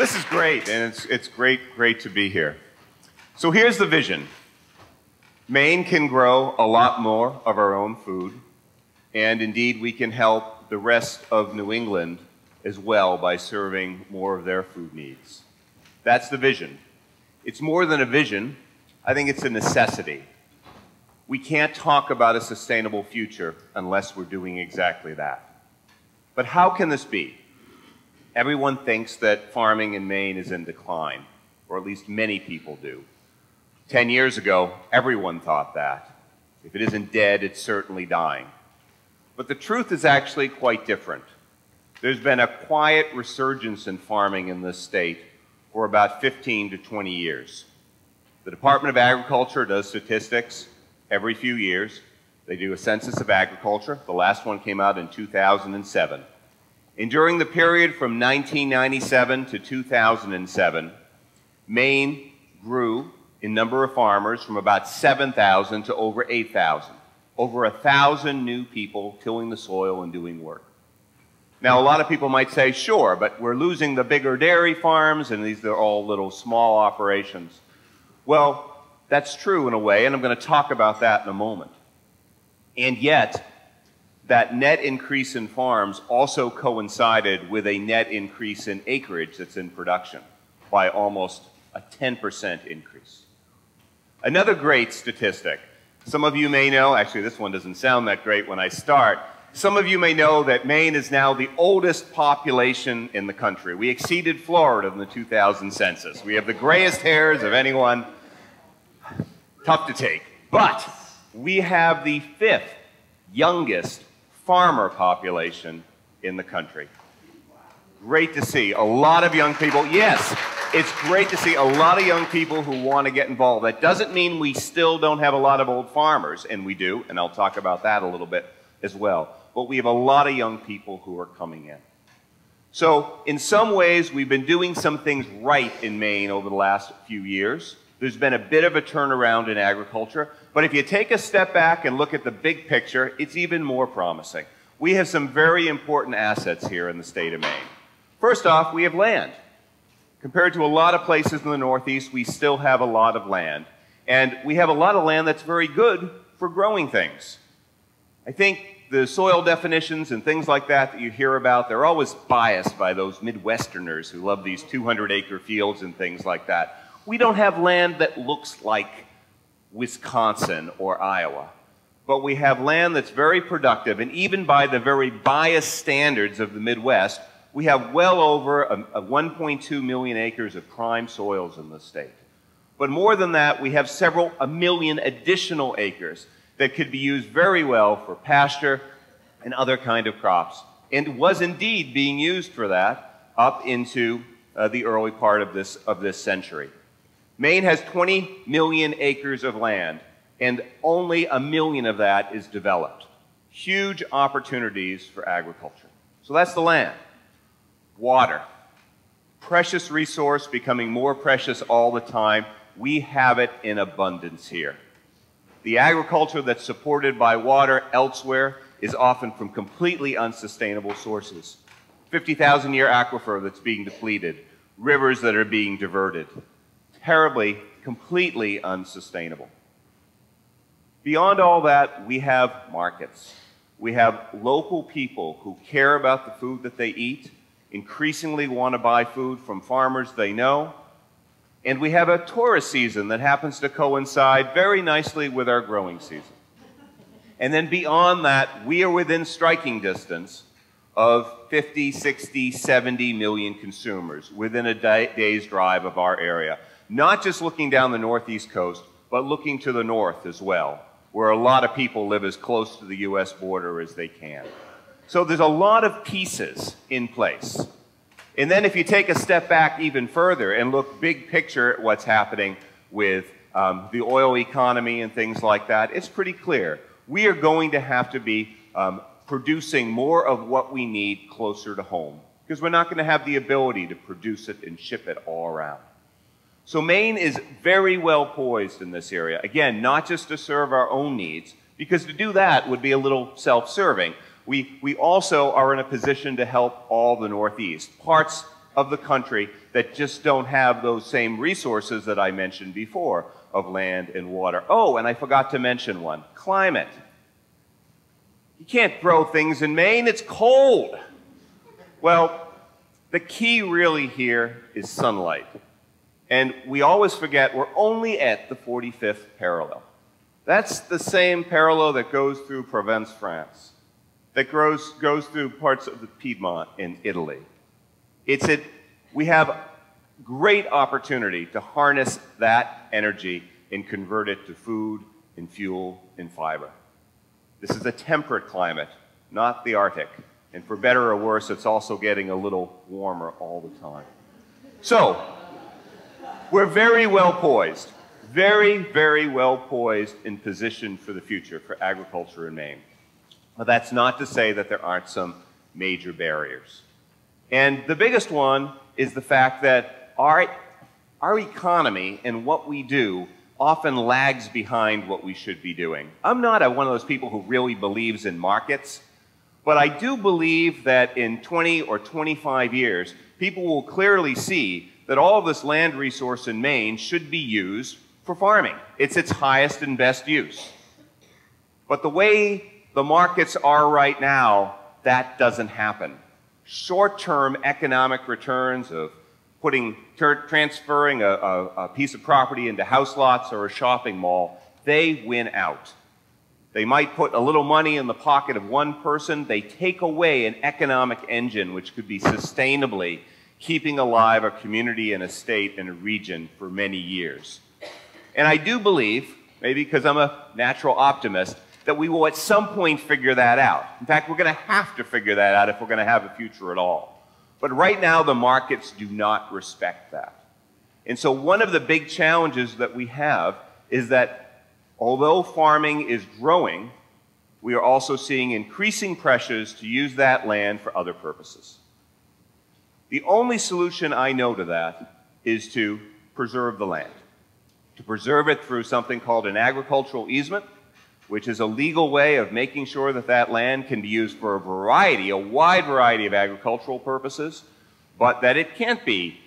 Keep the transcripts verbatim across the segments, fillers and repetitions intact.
This is great, and it's, it's great, great to be here. So here's the vision. Maine can grow a lot more of our own food, and indeed we can help the rest of New England as well by serving more of their food needs. That's the vision. It's more than a vision. I think it's a necessity. We can't talk about a sustainable future unless we're doing exactly that. But how can this be? Everyone thinks that farming in Maine is in decline, or at least many people do. Ten years ago, everyone thought that. If it isn't dead, it's certainly dying. But the truth is actually quite different. There's been a quiet resurgence in farming in this state for about fifteen to twenty years. The Department of Agriculture does statistics every few years. They do a census of agriculture. The last one came out in two thousand seven. And during the period from nineteen ninety-seven to two thousand seven, Maine grew in number of farmers from about seven thousand to over eight thousand. Over one thousand new people tilling the soil and doing work. Now, a lot of people might say, sure, but we're losing the bigger dairy farms, and these are all little small operations. Well, that's true in a way, and I'm going to talk about that in a moment. And yet, that net increase in farms also coincided with a net increase in acreage that's in production by almost a ten percent increase. Another great statistic, some of you may know, actually this one doesn't sound that great when I start, some of you may know that Maine is now the oldest population in the country. We exceeded Florida in the two thousand census. We have the grayest hairs of anyone. Tough to take. But we have the fifth youngest farmer population in the country. Great to see a lot of young people. Yes, it's great to see a lot of young people who want to get involved. That doesn't mean we still don't have a lot of old farmers, and we do, and I'll talk about that a little bit as well. But we have a lot of young people who are coming in. So in some ways, we've been doing some things right in Maine over the last few years. There's been a bit of a turnaround in agriculture. But if you take a step back and look at the big picture, it's even more promising. We have some very important assets here in the state of Maine. First off, we have land. Compared to a lot of places in the Northeast, we still have a lot of land. And we have a lot of land that's very good for growing things. I think the soil definitions and things like that that you hear about, they're always biased by those Midwesterners who love these two hundred acre fields and things like that. We don't have land that looks like Wisconsin or Iowa, but we have land that's very productive, and even by the very biased standards of the Midwest, we have well over one point two million acres of prime soils in the state. But more than that, we have several a million additional acres that could be used very well for pasture and other kind of crops, and was indeed being used for that up into uh, the early part of this, of this century. Maine has twenty million acres of land, and only a million of that is developed. Huge opportunities for agriculture. So that's the land. Water. Precious resource, becoming more precious all the time. We have it in abundance here. The agriculture that's supported by water elsewhere is often from completely unsustainable sources. fifty thousand year aquifer that's being depleted, rivers that are being diverted. Terribly, completely unsustainable. Beyond all that, we have markets. We have local people who care about the food that they eat, increasingly want to buy food from farmers they know. And we have a tourist season that happens to coincide very nicely with our growing season. And then beyond that, we are within striking distance of fifty, sixty, seventy million consumers within a day, day's drive of our area. Not just looking down the northeast coast, but looking to the north as well, where a lot of people live as close to the U S border as they can. So there's a lot of pieces in place. And then if you take a step back even further and look big picture at what's happening with um, the oil economy and things like that, it's pretty clear. We are going to have to be um, producing more of what we need closer to home, because we're not going to have the ability to produce it and ship it all around. So Maine is very well poised in this area. Again, not just to serve our own needs, because to do that would be a little self-serving. We, we also are in a position to help all the Northeast, parts of the country that just don't have those same resources that I mentioned before of land and water. Oh, and I forgot to mention one, climate. You can't grow things in Maine, it's cold. Well, the key really here is sunlight. And we always forget we're only at the forty-fifth parallel. That's the same parallel that goes through Provence, France, that grows, goes through parts of the Piedmont in Italy. It's a, we have great opportunity to harness that energy and convert it to food and fuel and fiber. This is a temperate climate, not the Arctic. And for better or worse, it's also getting a little warmer all the time. So, we're very well poised, very, very well poised and positioned for the future for agriculture in Maine. But that's not to say that there aren't some major barriers. And the biggest one is the fact that our, our economy and what we do often lags behind what we should be doing. I'm not a, one of those people who really believes in markets, but I do believe that in twenty or twenty-five years, people will clearly see that all of this land resource in Maine should be used for farming. It's its highest and best use. But the way the markets are right now, that doesn't happen. Short-term economic returns of putting, transferring a, a, a piece of property into house lots or a shopping mall, they win out. They might put a little money in the pocket of one person. They take away an economic engine which could be sustainably keeping alive a community and a state and a region for many years. And I do believe, maybe because I'm a natural optimist, that we will at some point figure that out. In fact, we're going to have to figure that out if we're going to have a future at all. But right now, the markets do not respect that. And so one of the big challenges that we have is that although farming is growing, we are also seeing increasing pressures to use that land for other purposes. The only solution I know to that is to preserve the land, to preserve it through something called an agricultural easement, which is a legal way of making sure that that land can be used for a variety, a wide variety of agricultural purposes, but that it can't be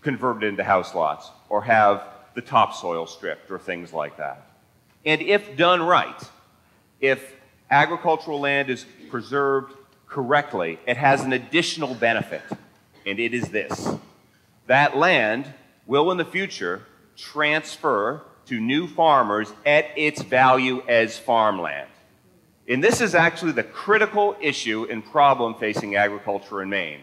converted into house lots or have the topsoil stripped or things like that. And if done right, if agricultural land is preserved correctly, it has an additional benefit, and it is this. That land will in the future transfer to new farmers at its value as farmland. And this is actually the critical issue and problem facing agriculture in Maine.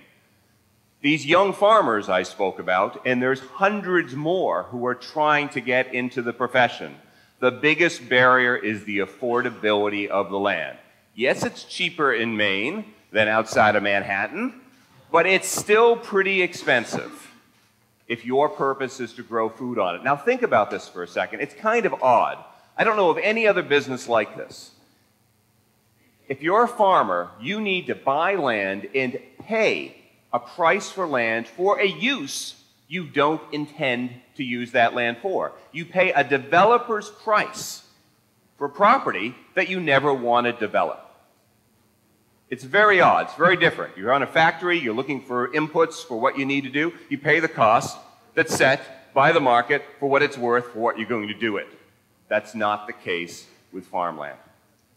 These young farmers I spoke about, and there's hundreds more who are trying to get into the profession. The biggest barrier is the affordability of the land. Yes, it's cheaper in Maine than outside of Manhattan, but it's still pretty expensive if your purpose is to grow food on it. Now think about this for a second. It's kind of odd. I don't know of any other business like this. If you're a farmer, you need to buy land and pay a price for land for a use you don't intend to use that land for. You pay a developer's price for property that you never want to develop. It's very odd. It's very different. You're on a factory. You're looking for inputs for what you need to do. You pay the cost that's set by the market for what it's worth, for what you're going to do it. That's not the case with farmland.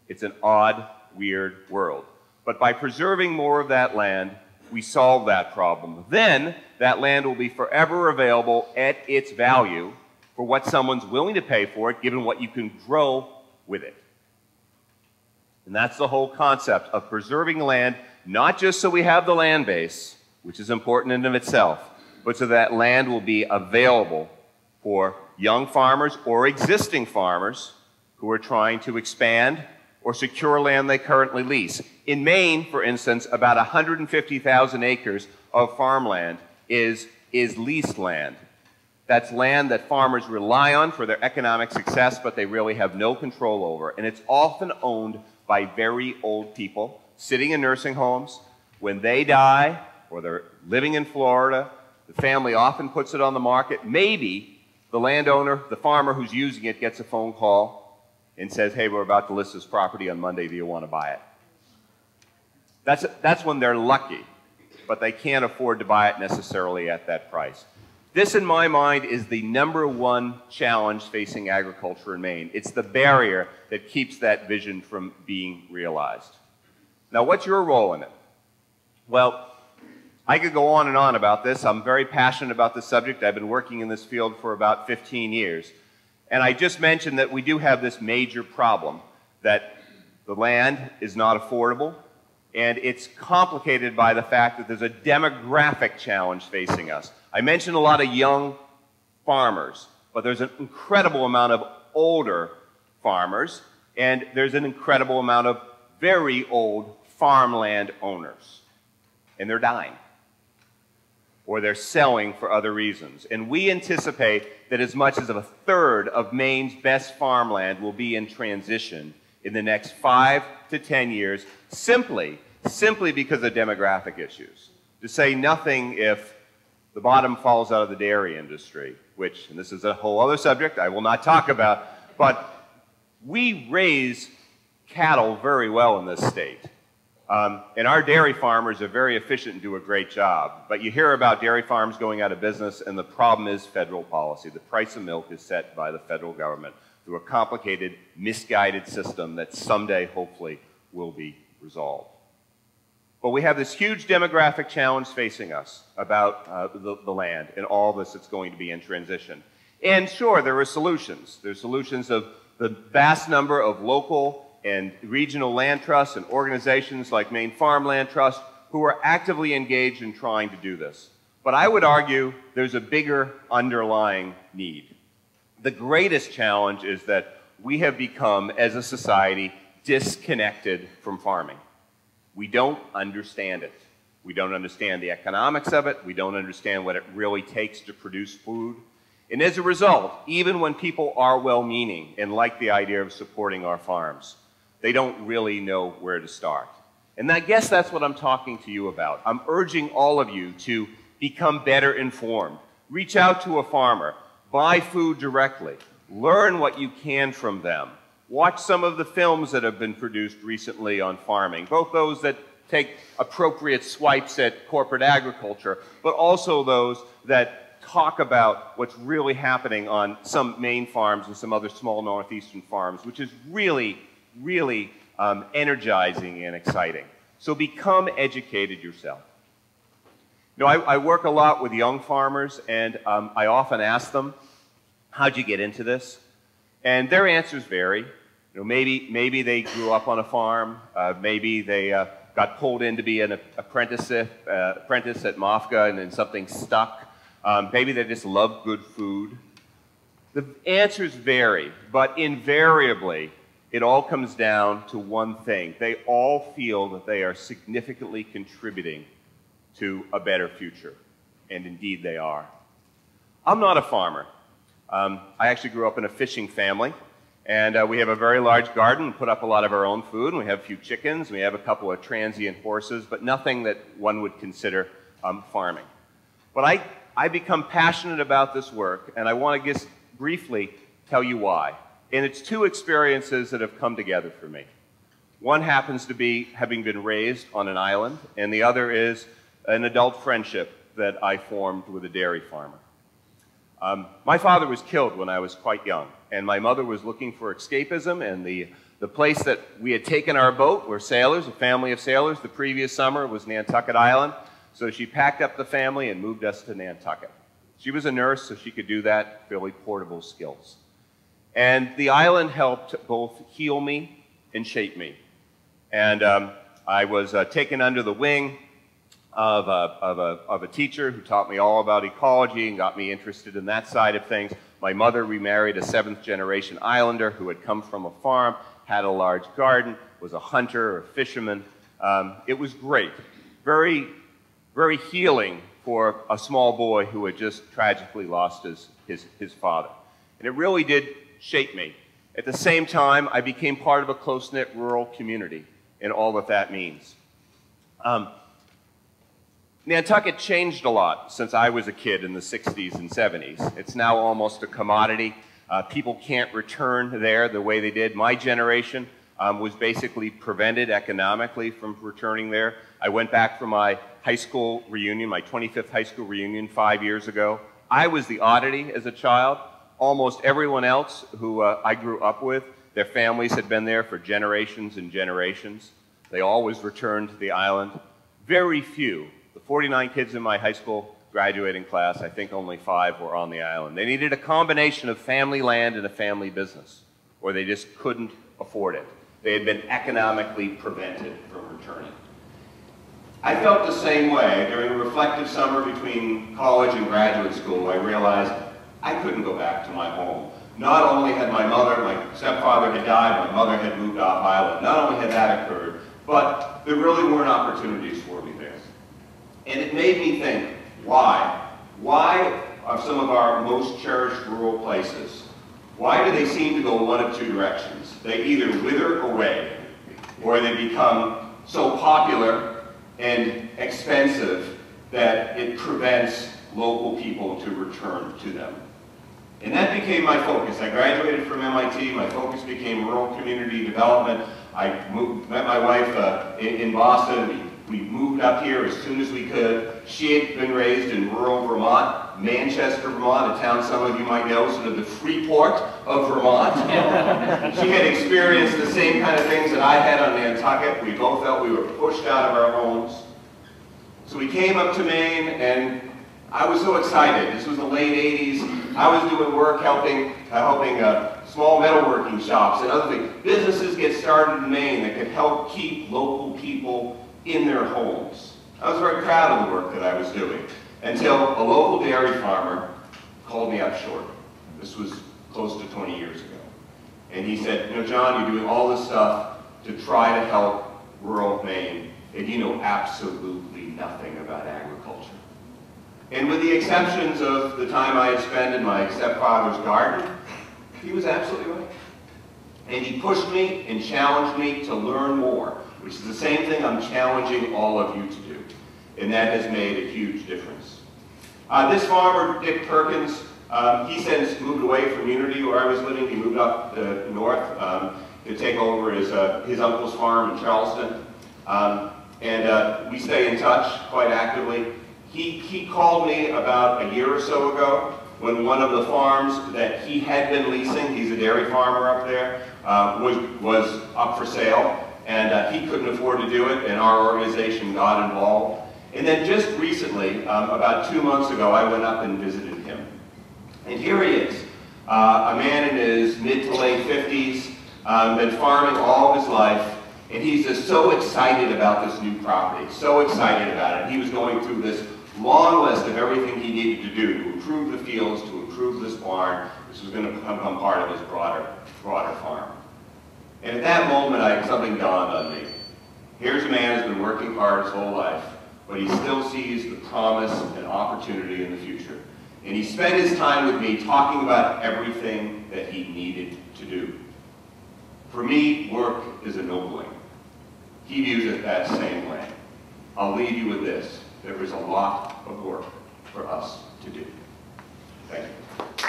It's an odd, weird world. But by preserving more of that land, we solve that problem. Then that land will be forever available at its value for what someone's willing to pay for it, given what you can grow with it. And that's the whole concept of preserving land, not just so we have the land base, which is important in and of itself, but so that land will be available for young farmers or existing farmers who are trying to expand or secure land they currently lease. In Maine, for instance, about one hundred fifty thousand acres of farmland is, is leased land. That's land that farmers rely on for their economic success, but they really have no control over. And it's often owned by very old people sitting in nursing homes. When they die or they're living in Florida, the family often puts it on the market. Maybe the landowner, the farmer who's using it, gets a phone call and says, hey, we're about to list this property on Monday. Do you want to buy it? That's, that's when they're lucky. but they can't afford to buy it necessarily at that price. This, in my mind, is the number one challenge facing agriculture in Maine. It's the barrier that keeps that vision from being realized. Now, what's your role in it? Well, I could go on and on about this. I'm very passionate about this subject. I've been working in this field for about fifteen years. And I just mentioned that we do have this major problem, that the land is not affordable, and it's complicated by the fact that there's a demographic challenge facing us. I mentioned a lot of young farmers, but there's an incredible amount of older farmers, and there's an incredible amount of very old farmland owners. And they're dying, or they're selling for other reasons. And we anticipate that as much as a third of Maine's best farmland will be in transition in the next five to ten years, simply, simply because of demographic issues. To say nothing if the bottom falls out of the dairy industry, which, and this is a whole other subject I will not talk about, but we raise cattle very well in this state. Um, and our dairy farmers are very efficient and do a great job. But you hear about dairy farms going out of business, and the problem is federal policy. The price of milk is set by the federal government through a complicated, misguided system that someday, hopefully, will be resolved. But we have this huge demographic challenge facing us about uh, the, the land and all this that's going to be in transition. And sure, there are solutions. There are solutions of the vast number of local and regional land trusts and organizations like Maine Farmland Trust who are actively engaged in trying to do this. But I would argue there's a bigger underlying need. The greatest challenge is that we have become, as a society, disconnected from farming. We don't understand it. We don't understand the economics of it. We don't understand what it really takes to produce food. And as a result, even when people are well-meaning and like the idea of supporting our farms, they don't really know where to start. And I guess that's what I'm talking to you about. I'm urging all of you to become better informed. Reach out to a farmer. Buy food directly. Learn what you can from them. Watch some of the films that have been produced recently on farming, both those that take appropriate swipes at corporate agriculture, but also those that talk about what's really happening on some Maine farms and some other small northeastern farms, which is really really um, energizing and exciting. So become educated yourself. You know, I, I work a lot with young farmers, and um, I often ask them, how'd you get into this? And their answers vary. You know, maybe, maybe they grew up on a farm. Uh, maybe they uh, got pulled in to be an apprentice, uh, apprentice at MOFGA, and then something stuck. Um, maybe they just love good food. The answers vary, but invariably, it all comes down to one thing. They all feel that they are significantly contributing to a better future, and indeed they are. I'm not a farmer. Um, I actually grew up in a fishing family, and uh, we have a very large garden, put up a lot of our own food, and we have a few chickens, we have a couple of transient horses, but nothing that one would consider um, farming. But I, I become passionate about this work, and I want to just briefly tell you why. And it's two experiences that have come together for me. One happens to be having been raised on an island, and the other is an adult friendship that I formed with a dairy farmer. Um, my father was killed when I was quite young, and my mother was looking for escapism, and the, the place that we had taken our boat were sailors, a family of sailors. The previous summer was Nantucket Island, so she packed up the family and moved us to Nantucket. She was a nurse, so she could do that, really portable skills. And the island helped both heal me and shape me. And um, I was uh, taken under the wing of a, of, a, of a teacher who taught me all about ecology and got me interested in that side of things. My mother remarried a seventh generation islander who had come from a farm, had a large garden, was a hunter or a fisherman. Um, it was great. Very, very healing for a small boy who had just tragically lost his, his, his father. And it really did shaped me. At the same time, I became part of a close-knit rural community and all that that means. Um, Nantucket changed a lot since I was a kid in the sixties and seventies. It's now almost a commodity. Uh, people can't return there the way they did. My generation um, was basically prevented economically from returning there. I went back for my high school reunion, my twenty-fifth high school reunion five years ago. I was the oddity as a child. Almost everyone else who uh, I grew up with, their families had been there for generations and generations. They always returned to the island. Very few, the forty-nine kids in my high school graduating class, I think only five were on the island. They needed a combination of family land and a family business, or they just couldn't afford it. They had been economically prevented from returning. I felt the same way. During a reflective summer between college and graduate school, I realized I couldn't go back to my home. Not only had my mother, my stepfather had died, my mother had moved off island. Not only had that occurred, but there really weren't opportunities for me there. And it made me think, why? Why are some of our most cherished rural places, why do they seem to go one of two directions? They either wither away, or they become so popular and expensive that it prevents local people to return to them. And that became my focus. I graduated from M I T. My focus became rural community development. I moved, met my wife uh, in, in Boston. We, we moved up here as soon as we could. She had been raised in rural Vermont, Manchester, Vermont, a town some of you might know, sort of the Freeport of Vermont. She had experienced the same kind of things that I had on Nantucket. We both felt we were pushed out of our homes. So we came up to Maine, and I was so excited. This was the late eighties. I was doing work helping, uh, helping uh, small metalworking shops and other things. Businesses get started in Maine that could help keep local people in their homes. I was very proud of the work that I was doing until a local dairy farmer called me up short. This was close to twenty years ago. And he said, you know, John, you're doing all this stuff to try to help rural Maine, and you know absolutely nothing about agriculture. And with the exceptions of the time I had spent in my stepfather's garden, he was absolutely right. And he pushed me and challenged me to learn more, which is the same thing I'm challenging all of you to do. And that has made a huge difference. Uh, this farmer, Dick Perkins, um, he since moved away from Unity, where I was living. He moved up uh, north um, to take over his, uh, his uncle's farm in Charleston. Um, and uh, we stay in touch quite actively. He, he called me about a year or so ago when one of the farms that he had been leasing, he's a dairy farmer up there, uh, was, was up for sale, and uh, he couldn't afford to do it, and our organization got involved. And then just recently, um, about two months ago, I went up and visited him. And here he is, uh, a man in his mid to late fifties, um, been farming all of his life, and he's just so excited about this new property, so excited about it. He was going through this long list of everything he needed to do to improve the fields, to improve this barn, which was going to become part of his broader, broader farm. And at that moment, I, something dawned on me. Here's a man who's been working hard his whole life, but he still sees the promise and opportunity in the future. And he spent his time with me talking about everything that he needed to do. For me, work is ennobling. He views it that same way. I'll leave you with this. There is a lot of work for us to do. Thank you.